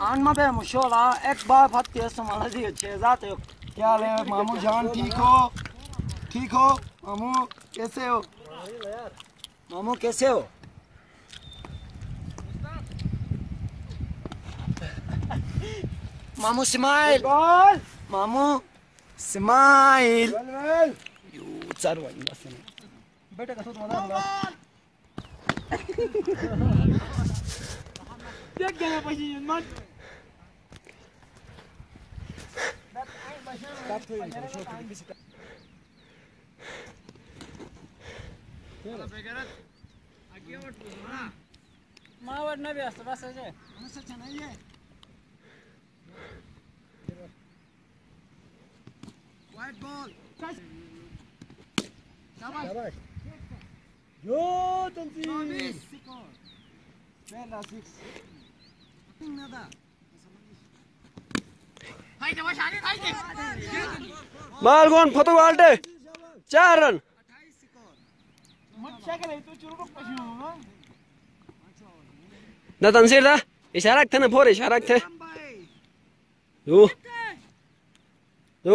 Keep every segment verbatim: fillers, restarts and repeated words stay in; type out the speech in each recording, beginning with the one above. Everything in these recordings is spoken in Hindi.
Anma be muşola, ek bağı patlıyorsun bana diyor, cezat yok. Gel Mamu Can, tiko, tiko, Mamu, kese o. Mamu, kese o. Mamu, smile. Mamu, smile. Yuuu, sarvayın basın. Bete kasut madağımda. Tek gene başlayın lan. Mağvar ne biyastı basacı? Nasıl çanayı? White ball. Şabaş. Yo tansi. Ver la six. Atın nada. Ball gone photo वाले चार रन ना तंसीर था इशारा था ना फोर इशारा था दो दो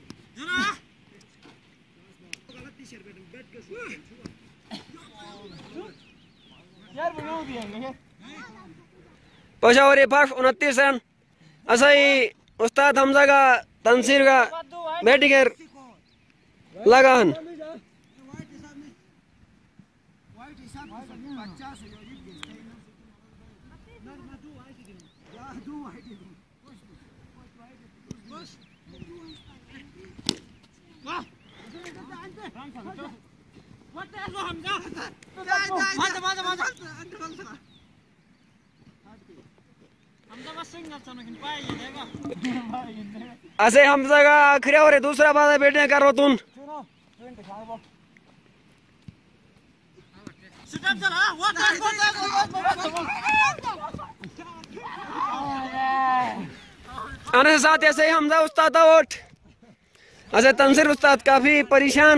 जना गलत टीशर्ट पे बैठ के यार बनाओ दिया नहीं पहुँचा और ये पास उनतीस रन असई उस्ताद हमजा का तंसीर का बैटिंग लगान असे हमजा का आखिरी और दूसरा बाधा बैठने कर रो तुम आने साथ ऐसे ही हमजा उस्ताद आउट असे तंसीर उस्ताद काफी परेशान।